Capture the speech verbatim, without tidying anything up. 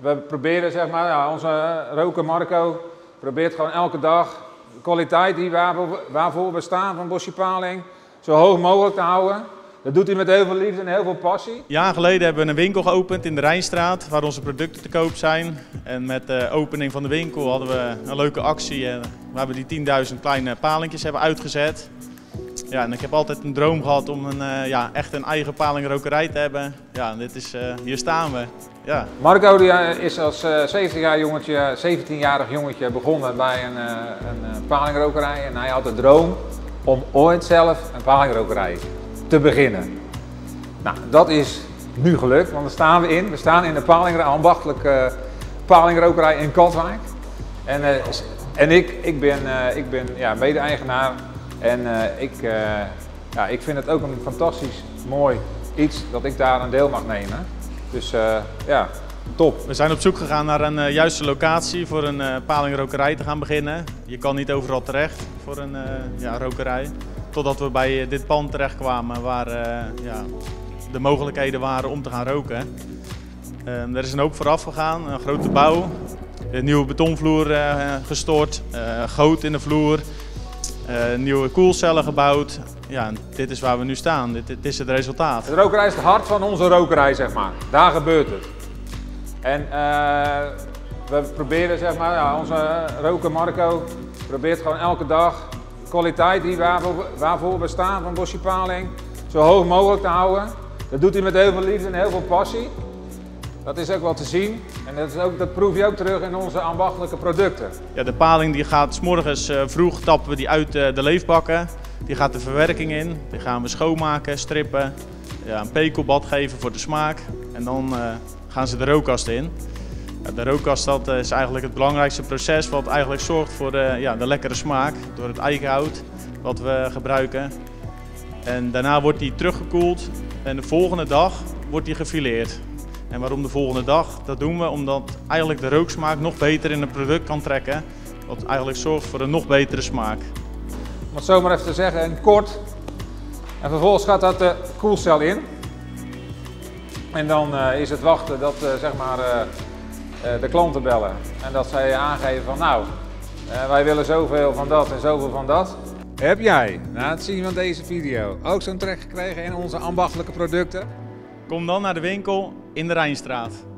we proberen, zeg maar, ja, onze roker Marco probeert gewoon elke dag de kwaliteit die waarvoor, waarvoor we staan van Boschypaling zo hoog mogelijk te houden. Dat doet hij met heel veel liefde en heel veel passie. Jaar geleden hebben we een winkel geopend in de Rijnstraat waar onze producten te koop zijn. En met de opening van de winkel hadden we een leuke actie waar we die tienduizend kleine palingjes hebben uitgezet. Ja, en ik heb altijd een droom gehad om een, ja, echt een eigen palingrokerij te hebben. Ja, dit is, uh, hier staan we. Ja. Marco die is als zeventien-jarig jongetje begonnen bij een, een palingrokerij. En hij had de droom om ooit zelf een palingrokerij te beginnen. Nou, dat is nu gelukt, want daar staan we in. We staan in de paling, ambachtelijke palingrokerij in Katwijk. En, uh, en ik, ik ben, uh, ik ben ja, mede-eigenaar. En uh, ik, uh, ja, ik vind het ook een fantastisch mooi iets dat ik daar een deel mag nemen. Dus uh, ja, top. We zijn op zoek gegaan naar een uh, juiste locatie voor een uh, palingrokerij te gaan beginnen. Je kan niet overal terecht voor een uh, ja, rokerij. Totdat we bij dit pand terechtkwamen waar uh, ja, de mogelijkheden waren om te gaan roken. Uh, er is een hoop vooraf gegaan, een grote bouw, een nieuwe betonvloer uh, gestort, uh, goot in de vloer. Uh, nieuwe koelcellen gebouwd. Ja, dit is waar we nu staan. Dit, dit is het resultaat. De rokerij is het hart van onze rokerij, zeg maar. Daar gebeurt het. En uh, we proberen, zeg maar, ja, onze roker Marco probeert gewoon elke dag de kwaliteit die waarvoor, waarvoor we staan van Boschypaling zo hoog mogelijk te houden. Dat doet hij met heel veel liefde en heel veel passie. Dat is ook wel te zien en dat, is ook, dat proef je ook terug in onze ambachtelijke producten. Ja, de paling die gaat 's morgens uh, vroeg tappen we die uit uh, de leefbakken. Die gaat de verwerking in, die gaan we schoonmaken, strippen, ja, een pekelbad geven voor de smaak. En dan uh, gaan ze de rookkast in. Ja, de rookkast dat, uh, is eigenlijk het belangrijkste proces wat eigenlijk zorgt voor uh, ja, de lekkere smaak door het eikenhout wat we gebruiken. En daarna wordt die teruggekoeld en de volgende dag wordt die gefileerd. En waarom de volgende dag? Dat doen we omdat eigenlijk de rooksmaak nog beter in het product kan trekken. Wat eigenlijk zorgt voor een nog betere smaak. Om het zo maar even te zeggen, en kort. En vervolgens gaat dat de koelcel in. En dan uh, is het wachten dat uh, zeg maar, uh, uh, de klanten bellen. En dat zij aangeven van nou, uh, wij willen zoveel van dat en zoveel van dat. Heb jij na het zien van deze video ook zo'n trek gekregen in onze ambachtelijke producten? Kom dan naar de winkel in de Rijnstraat.